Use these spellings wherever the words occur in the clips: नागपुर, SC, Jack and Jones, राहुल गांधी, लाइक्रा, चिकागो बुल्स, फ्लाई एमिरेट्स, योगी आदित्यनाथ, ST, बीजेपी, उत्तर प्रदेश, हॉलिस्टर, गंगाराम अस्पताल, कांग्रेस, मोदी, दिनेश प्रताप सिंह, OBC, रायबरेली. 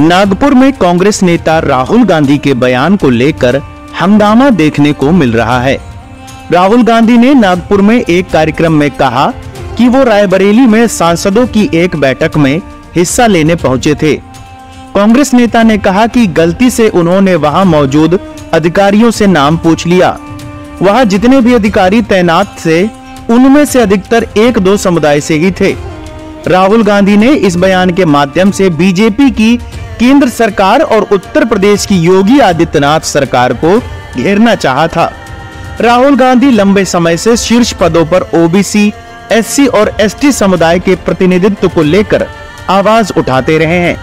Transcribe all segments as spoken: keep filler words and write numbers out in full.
नागपुर में कांग्रेस नेता राहुल गांधी के बयान को लेकर हंगामा देखने को मिल रहा है। राहुल गांधी ने नागपुर में एक कार्यक्रम में कहा कि वो रायबरेली में सांसदों की एक बैठक में हिस्सा लेने पहुंचे थे। कांग्रेस नेता ने कहा कि गलती से उन्होंने वहां मौजूद अधिकारियों से नाम पूछ लिया। वहां जितने भी अधिकारी तैनात थे उनमें से अधिकतर एक दो समुदाय से ही थे। राहुल गांधी ने इस बयान के माध्यम से बीजेपी की केंद्र सरकार और उत्तर प्रदेश की योगी आदित्यनाथ सरकार को घेरना चाहा था। राहुल गांधी लंबे समय से शीर्ष पदों पर O B C, S C और एस टी समुदाय के प्रतिनिधित्व को लेकर आवाज उठाते रहे हैं।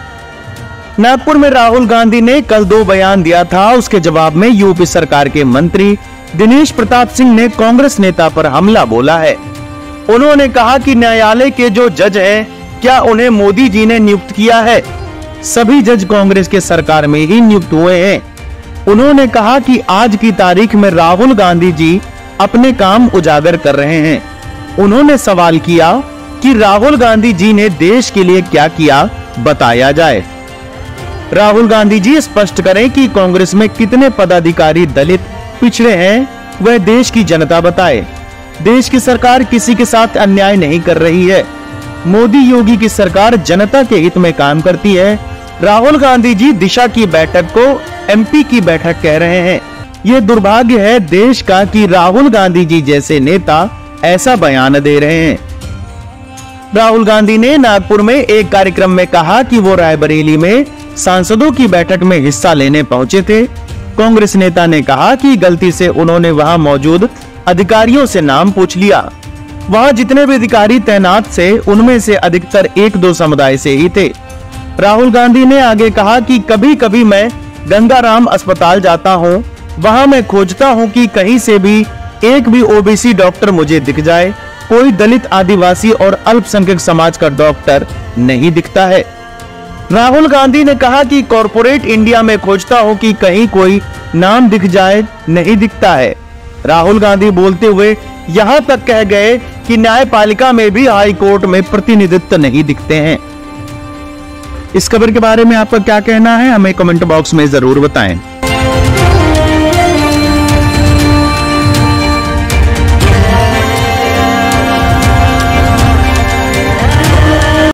नागपुर में राहुल गांधी ने कल दो बयान दिया था। उसके जवाब में यूपी सरकार के मंत्री दिनेश प्रताप सिंह ने कांग्रेस नेता पर हमला बोला है। उन्होंने कहा कि न्यायालय के जो जज हैं, क्या उन्हें मोदी जी ने नियुक्त किया है? सभी जज कांग्रेस के सरकार में ही नियुक्त हुए हैं। उन्होंने कहा कि आज की तारीख में राहुल गांधी जी अपने काम उजागर कर रहे हैं। उन्होंने सवाल किया कि राहुल गांधी जी ने देश के लिए क्या किया, बताया जाए। राहुल गांधी जी स्पष्ट करें कि कांग्रेस में कितने पदाधिकारी दलित पिछड़े हैं, वह देश की जनता बताए। देश की सरकार किसी के साथ अन्याय नहीं कर रही है। मोदी योगी की सरकार जनता के हित में काम करती है। राहुल गांधी जी दिशा की बैठक को एम पी की बैठक कह रहे हैं। ये दुर्भाग्य है देश का कि राहुल गांधी जी जैसे नेता ऐसा बयान दे रहे हैं। राहुल गांधी ने नागपुर में एक कार्यक्रम में कहा कि वो रायबरेली में सांसदों की बैठक में हिस्सा लेने पहुंचे थे। कांग्रेस नेता ने कहा कि गलती से उन्होंने वहां मौजूद अधिकारियों से नाम पूछ लिया। वहां जितने भी अधिकारी तैनात थे उनमें से अधिकतर एक दो समुदाय से ही थे। राहुल गांधी ने आगे कहा कि कभी कभी मैं गंगाराम अस्पताल जाता हूं, वहां मैं खोजता हूं कि कहीं से भी एक भी ओ बी सी डॉक्टर मुझे दिख जाए। कोई दलित, आदिवासी और अल्पसंख्यक समाज का डॉक्टर नहीं दिखता है। राहुल गांधी ने कहा कि कॉरपोरेट इंडिया में खोजता हूं कि कहीं कोई नाम दिख जाए, नहीं दिखता है। राहुल गांधी बोलते हुए यहां तक कह गए कि न्यायपालिका में भी हाई कोर्ट में प्रतिनिधित्व नहीं दिखते हैं। इस खबर के बारे में आपका क्या कहना है, हमें कमेंट बॉक्स में जरूर बताएं।